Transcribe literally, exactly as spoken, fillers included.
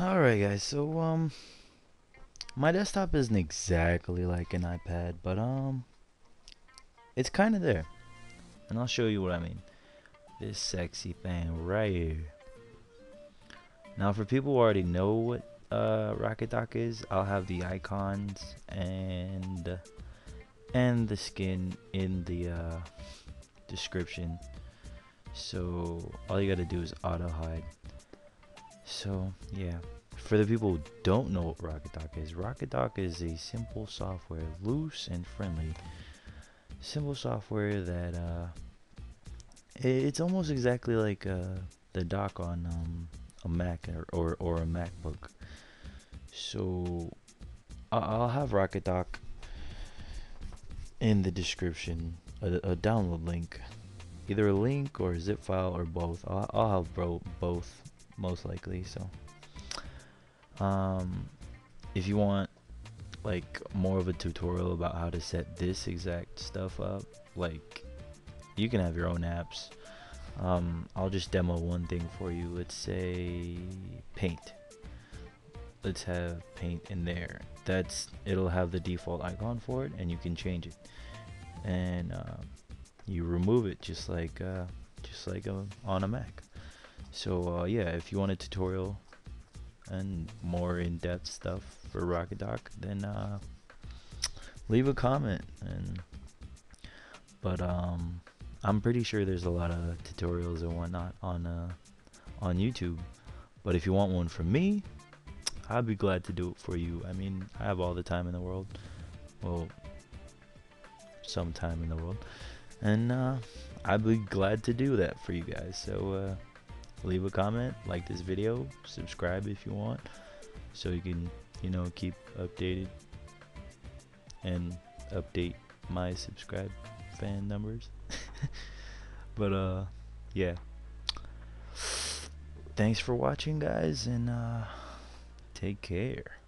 Alright guys, so um my desktop isn't exactly like an iPad, but um it's kinda there. And I'll show you what I mean. This sexy thing right here. Now for people who already know what uh RocketDock is, I'll have the icons and and the skin in the uh description. So all you gotta do is auto hide. So yeah, for the people who don't know what RocketDock is, RocketDock is a simple software, loose and friendly, simple software that uh, it's almost exactly like uh, the dock on um, a Mac or, or, or a MacBook. So I'll have RocketDock in the description, a, a download link, either a link or a zip file or both. I'll, I'll have bro both. Most likely. So um if you want like more of a tutorial about how to set this exact stuff up, like you can have your own apps. um I'll just demo one thing for you. Let's say Paint. Let's have Paint in there. That's, it'll have the default icon for it and you can change it, and uh, you remove it just like uh just like a, on a Mac. So uh, yeah, if you want a tutorial and more in-depth stuff for RocketDock, then uh, leave a comment. And but um, I'm pretty sure there's a lot of tutorials and whatnot on uh, on YouTube. But if you want one from me, I'd be glad to do it for you. I mean, I have all the time in the world. Well, some time in the world, and uh, I'd be glad to do that for you guys. So. Uh, Leave a comment, like this video, subscribe if you want, so you can, you know, keep updated and update my subscribe fan numbers. But uh yeah, thanks for watching guys, and uh take care.